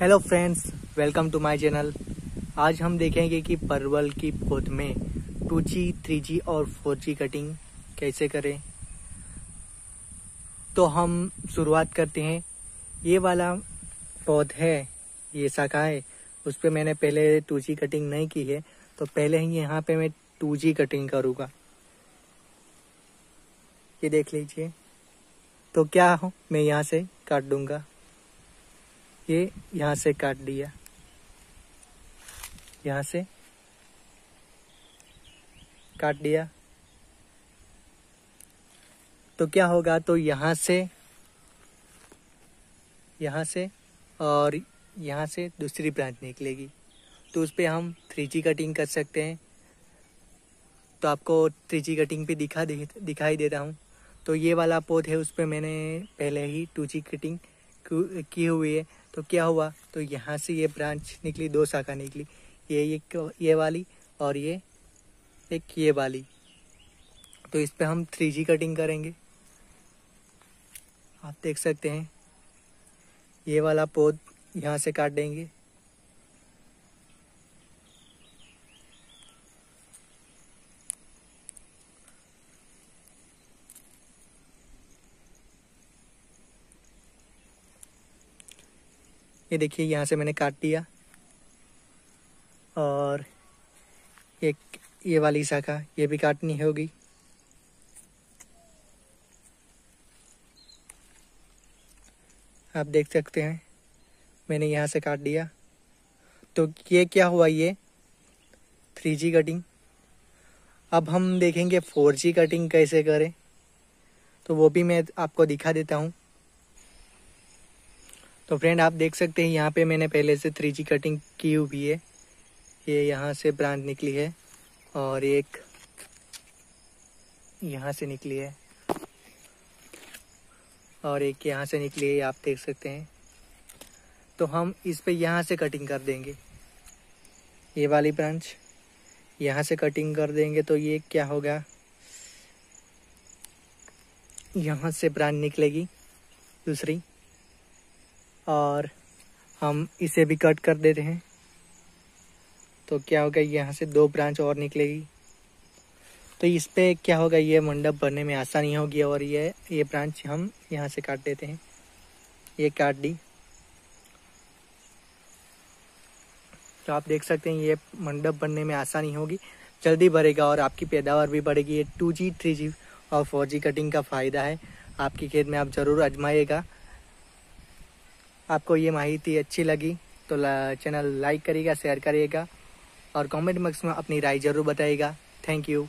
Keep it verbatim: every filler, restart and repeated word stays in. Hello friends, welcome to my channel. आज हम देखेंगे कि परवल की पौध में टू जी, थ्री जी और फोर जी कटिंग कैसे करें। तो हम शुरुआत करते हैं। ये वाला पौध है, ये शाखा है, उस पर मैंने पहले टू जी कटिंग नहीं की है, तो पहले ही यहाँ पे मैं टू जी कटिंग करूँगा। ये देख लीजिए। तो क्या हो, मैं यहाँ से काट दूँगा। ये यहाँ से काट दिया, यहाँ से काट दिया। तो क्या होगा, तो यहाँ से यहाँ से और यहाँ से दूसरी ब्रांच निकलेगी, तो उस पर हम थ्री जी कटिंग कर सकते हैं। तो आपको थ्री जी कटिंग भी दिखा दे दिखाई देता हूँ। तो ये वाला पौध है, उस पर मैंने पहले ही टू जी कटिंग की हुई है। तो क्या हुआ, तो यहाँ से ये ब्रांच निकली, दो शाखा निकली, ये ये ये वाली और ये एक ये वाली। तो इस पे हम थ्री जी कटिंग करेंगे। आप देख सकते हैं, ये वाला पौध यहाँ से काट देंगे। ये देखिए, यहाँ से मैंने काट दिया और एक ये वाली शाखा, ये भी काटनी होगी। आप देख सकते हैं, मैंने यहाँ से काट दिया। तो ये क्या हुआ, ये थ्री जी कटिंग। अब हम देखेंगे फोर जी कटिंग कैसे करें, तो वो भी मैं आपको दिखा देता हूँ। तो फ्रेंड, आप देख सकते हैं, यहाँ पे मैंने पहले से थ्री जी कटिंग की हुई है। ये यहाँ से ब्रांच निकली है और एक यहाँ से निकली है और एक यहाँ से निकली है, आप देख सकते हैं। तो हम इस पे यहाँ से कटिंग कर देंगे। ये वाली ब्रांच यहाँ से कटिंग कर देंगे, तो ये क्या होगा, यहाँ से ब्रांच निकलेगी दूसरी, और हम इसे भी कट कर देते हैं। तो क्या होगा, यहाँ से दो ब्रांच और निकलेगी। तो इस पर क्या होगा, ये मंडप भरने में आसानी होगी। और ये ये ब्रांच हम यहाँ से काट देते हैं, ये काट दी। तो आप देख सकते हैं, ये मंडप भरने में आसानी होगी, जल्दी भरेगा और आपकी पैदावार भी बढ़ेगी। ये टू जी थ्री जी और फोर जी कटिंग का फ़ायदा है। आपके खेत में आप ज़रूर आजमाइएगा। आपको ये माहिती अच्छी लगी तो चैनल लाइक करिएगा, शेयर करिएगा और कमेंट बॉक्स में अपनी राय ज़रूर बताइएगा। Thank you.